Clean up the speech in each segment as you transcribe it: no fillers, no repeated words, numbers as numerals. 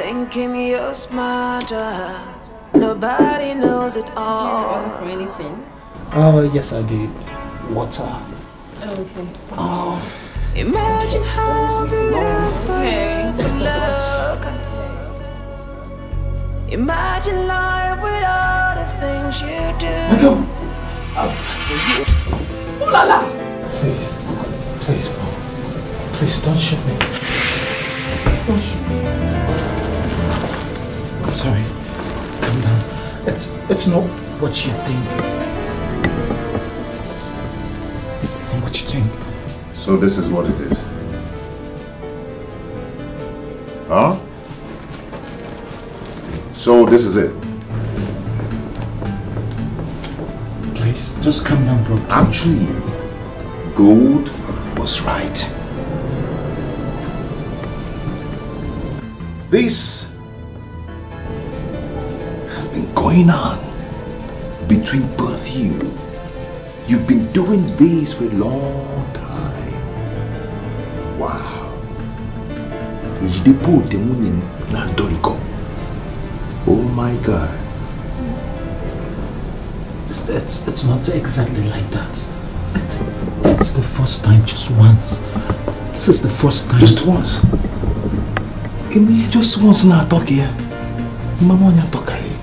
thinking you're smarter. Nobody knows it all. Did you run for anything? Yes, I did. Water. Oh, okay. Oh. Imagine how beautiful you look. Imagine life with all the things you do. Madam. Oh, la la. Please, please, mom. Please don't shoot me. Don't shoot me. I'm sorry. Come down. It's not what you think. Not what you think. So this is what it is. Huh? So this is it. Please, just calm down, bro. Actually, gold was right. This has been going on between both of you. You've been doing this for a long time. Wow. Oh my God. It's not exactly like that. That's the first time, just once. This is the first time. Just once? Give me just once now, talk here. Mama, talk here.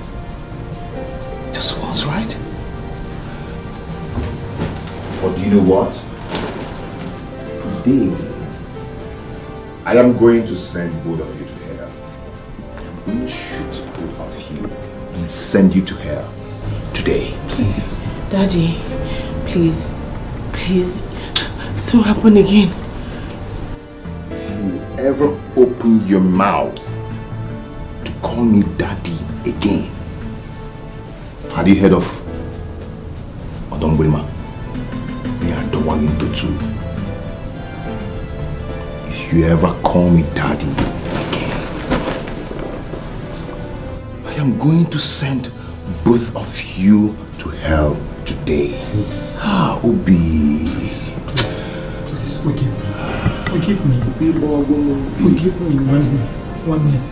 Just once, right? But you know what? Today, I am going to send both of you to hell. I'm going to shoot both of you and send you to hell today. Please. Daddy, please, please, this won't happen again. If you ever open your mouth to call me daddy again, had you heard of Odongbrima? Me and Domani Dotu. You ever call me daddy again, I am going to send both of you to hell today. Obi. Please forgive me. Forgive me. Forgive me. One minute.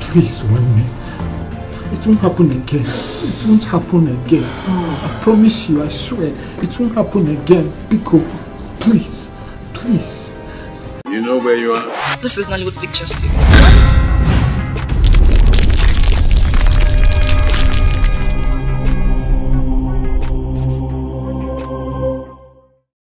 Please, 1 minute. It won't happen again. It won't happen again. I promise you, I swear, it won't happen again. Pico, please. You know where you are? This is Nollywood Pictures.